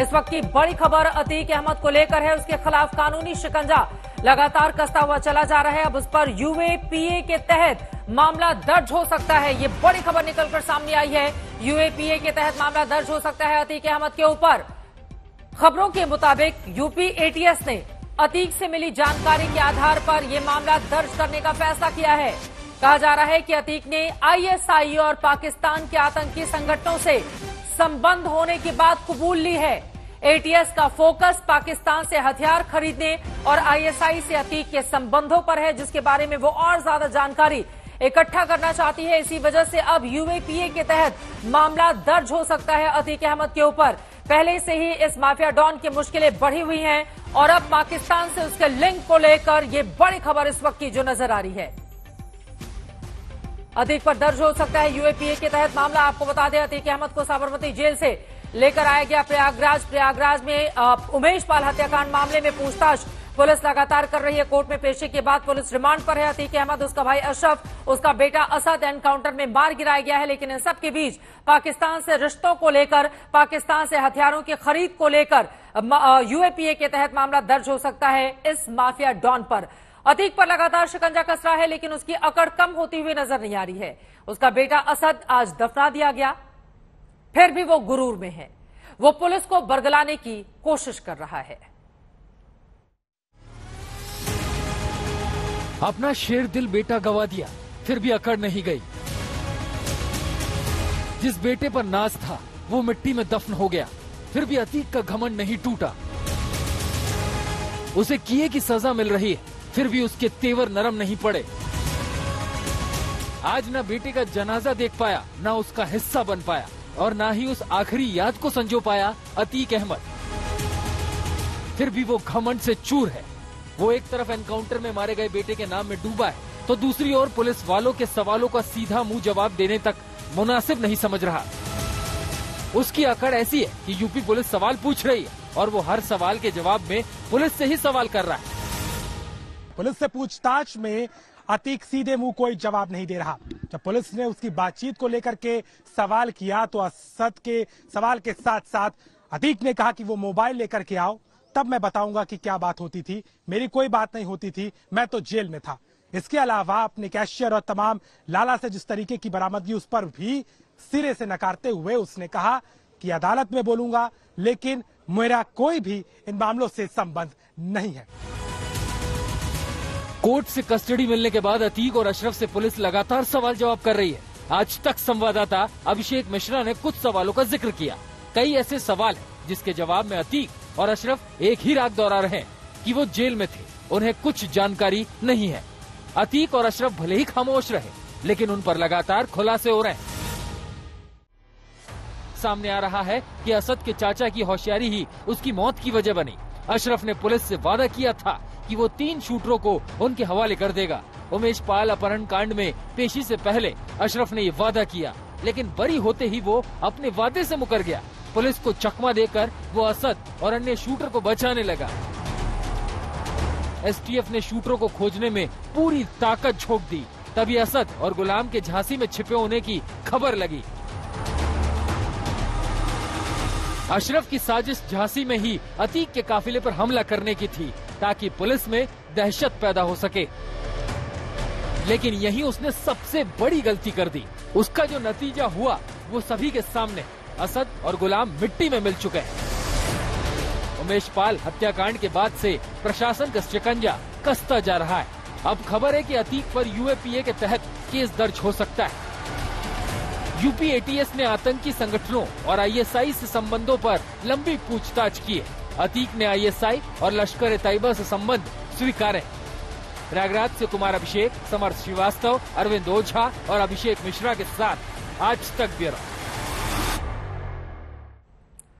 इस वक्त की बड़ी खबर अतीक अहमद को लेकर है। उसके खिलाफ कानूनी शिकंजा लगातार कसता हुआ चला जा रहा है। अब उस पर यूएपीए के तहत मामला दर्ज हो सकता है। ये बड़ी खबर निकलकर सामने आई है। यूएपीए के तहत मामला दर्ज हो सकता है अतीक अहमद के ऊपर। खबरों के मुताबिक यूपीएटीएस ने अतीक से मिली जानकारी के आधार पर यह मामला दर्ज करने का फैसला किया है। कहा जा रहा है कि अतीक ने आईएसआई और पाकिस्तान के आतंकी संगठनों से संबंध होने की बात कबूल ली है। एटीएस का फोकस पाकिस्तान से हथियार खरीदने और आईएसआई से अतीक के संबंधों पर है, जिसके बारे में वो और ज्यादा जानकारी इकट्ठा करना चाहती है। इसी वजह से अब यूएपीए के तहत मामला दर्ज हो सकता है अतीक अहमद के ऊपर। पहले से ही इस माफिया डॉन की मुश्किलें बढ़ी हुई हैं और अब पाकिस्तान से उसके लिंक को लेकर ये बड़ी खबर इस वक्त की जो नजर आ रही है। अतीक पर दर्ज हो सकता है यूएपीए के तहत मामला। आपको बता दें, अतीक अहमद को साबरमती जेल से लेकर आया गया प्रयागराज में उमेश पाल हत्याकांड मामले में पूछताछ पुलिस लगातार कर रही है। कोर्ट में पेशी के बाद पुलिस रिमांड पर है अतीक अहमद। उसका भाई अशरफ, उसका बेटा असद एनकाउंटर में मार गिराया गया है। लेकिन इन सब के बीच पाकिस्तान से रिश्तों को लेकर, पाकिस्तान से हथियारों की खरीद को लेकर यूएपीए के तहत मामला दर्ज हो सकता है इस माफिया डॉन पर। अतीक पर लगातार शिकंजा कस रहा है, लेकिन उसकी अकड़ कम होती हुई नजर नहीं आ रही है। उसका बेटा असद आज दफना दिया गया, फिर भी वो गुरूर में है। वो पुलिस को बरगलाने की कोशिश कर रहा है। अपना शेर दिल बेटा गवा दिया, फिर भी अकड़ नहीं गई। जिस बेटे पर नाज था वो मिट्टी में दफन हो गया, फिर भी अतीक का घमंड नहीं टूटा। उसे किए की सजा मिल रही है, फिर भी उसके तेवर नरम नहीं पड़े। आज ना बेटे का जनाजा देख पाया, ना उसका हिस्सा बन पाया और ना ही उस आखिरी याद को संजो पाया अतीक अहमद। फिर भी वो घमंड से चूर है। वो एक तरफ एनकाउंटर में मारे गए बेटे के नाम में डूबा है, तो दूसरी ओर पुलिस वालों के सवालों का सीधा मुंह जवाब देने तक मुनासिब नहीं समझ रहा। उसकी अकड़ ऐसी है कि यूपी पुलिस सवाल पूछ रही है और वो हर सवाल के जवाब में पुलिस से ही सवाल कर रहा है। पुलिस से पूछताछ में अतीक सीधे मुंह कोई जवाब नहीं दे रहा। जब पुलिस ने उसकी बातचीत को लेकर के सवाल किया तो असद के सवाल के साथ साथ अतीक ने कहा कि वो मोबाइल लेकर के आओ, तब मैं बताऊंगा कि क्या बात होती थी। मेरी कोई बात नहीं होती थी, मैं तो जेल में था। इसके अलावा अपने कैशियर और तमाम लाला से जिस तरीके की बरामदगी, उस पर भी सिरे से नकारते हुए उसने कहा कि अदालत में बोलूंगा, लेकिन मेरा कोई भी इन मामलों से संबंध नहीं है। कोर्ट से कस्टडी मिलने के बाद अतीक और अशरफ से पुलिस लगातार सवाल जवाब कर रही है। आज तक संवाददाता अभिषेक मिश्रा ने कुछ सवालों का जिक्र किया। कई ऐसे सवाल है जिसके जवाब में अतीक और अशरफ एक ही राग दोहरा रहे हैं कि वो जेल में थे, उन्हें कुछ जानकारी नहीं है। अतीक और अशरफ भले ही खामोश रहे, लेकिन उन पर लगातार खुलासे हो रहे हैं। सामने आ रहा है कि असद के चाचा की होशियारी ही उसकी मौत की वजह बनी। अशरफ ने पुलिस से वादा किया था कि वो 3 शूटरों को उनके हवाले कर देगा। उमेश पाल अपहरण कांड में पेशी से पहले अशरफ ने ये वादा किया, लेकिन बरी होते ही वो अपने वादे से मुकर गया। पुलिस को चकमा देकर वो असद और अन्य शूटर को बचाने लगा। एसटीएफ ने शूटरों को खोजने में पूरी ताकत झोंक दी, तभी असद और गुलाम के झांसी में छिपे होने की खबर लगी। अशरफ की साजिश झांसी में ही अतीक के काफिले पर हमला करने की थी, ताकि पुलिस में दहशत पैदा हो सके। लेकिन यही उसने सबसे बड़ी गलती कर दी। उसका जो नतीजा हुआ वो सभी के सामने। असद और गुलाम मिट्टी में मिल चुके हैं। उमेश पाल हत्याकांड के बाद से प्रशासन का शिकंजा कसता जा रहा है। अब खबर है कि अतीक पर यूएपीए के तहत केस दर्ज हो सकता है। यूपीएटीएस ने आतंकी संगठनों और आईएसआई से संबंधों पर लंबी पूछताछ की है। अतीक ने आईएसआई और लश्कर ए तैयबा से संबंध स्वीकारे। प्रयागराज से कुमार अभिषेक, समर श्रीवास्तव, अरविंद ओझा और अभिषेक मिश्रा के साथ आज तक ब्यूरो।